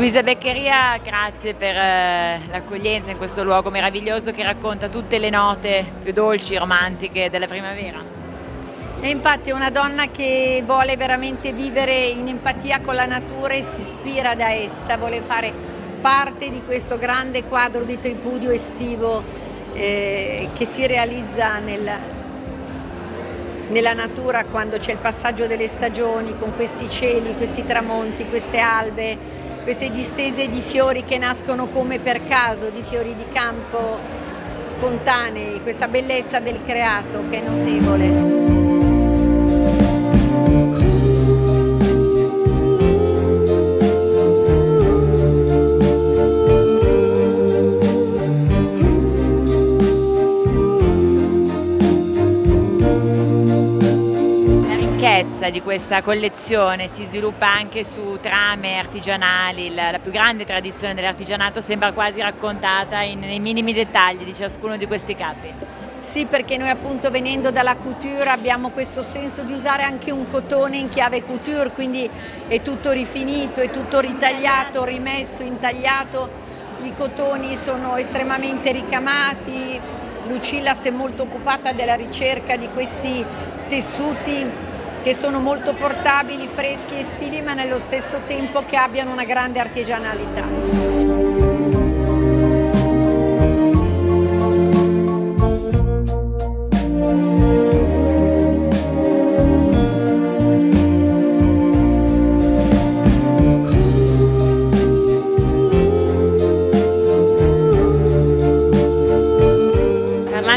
Luisa Beccaria, grazie per l'accoglienza in questo luogo meraviglioso che racconta tutte le note più dolci, romantiche della primavera. E infatti è una donna che vuole veramente vivere in empatia con la natura e si ispira da essa, vuole fare parte di questo grande quadro di tripudio estivo che si realizza nella natura quando c'è il passaggio delle stagioni, con questi cieli, questi tramonti, queste albe, queste distese di fiori che nascono come per caso, di fiori di campo spontanei, questa bellezza del creato che è notevole. La ricchezza di questa collezione si sviluppa anche su trame artigianali, la più grande tradizione dell'artigianato sembra quasi raccontata nei minimi dettagli di ciascuno di questi capi. Sì, perché noi appunto venendo dalla couture abbiamo questo senso di usare anche un cotone in chiave couture, quindi è tutto rifinito, è tutto ritagliato, rimesso, intagliato, i cotoni sono estremamente ricamati, Lucilla si è molto occupata della ricerca di questi tessuti che sono molto portabili, freschi, estivi, ma nello stesso tempo che abbiano una grande artigianalità.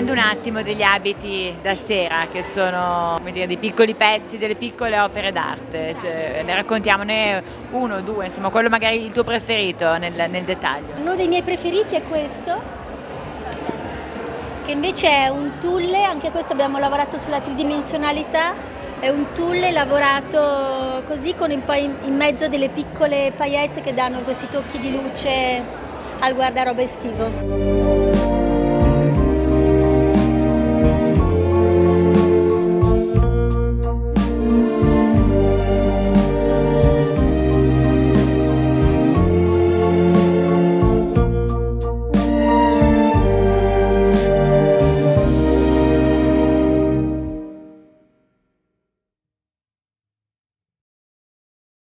Un attimo degli abiti da sera che sono, come dire, dei piccoli pezzi, delle piccole opere d'arte. Ne raccontiamone uno, due, insomma, quello magari il tuo preferito nel dettaglio. Uno dei miei preferiti è questo, che invece è un tulle, anche questo abbiamo lavorato sulla tridimensionalità, è un tulle lavorato così con poi in mezzo delle piccole paillette che danno questi tocchi di luce al guardaroba estivo.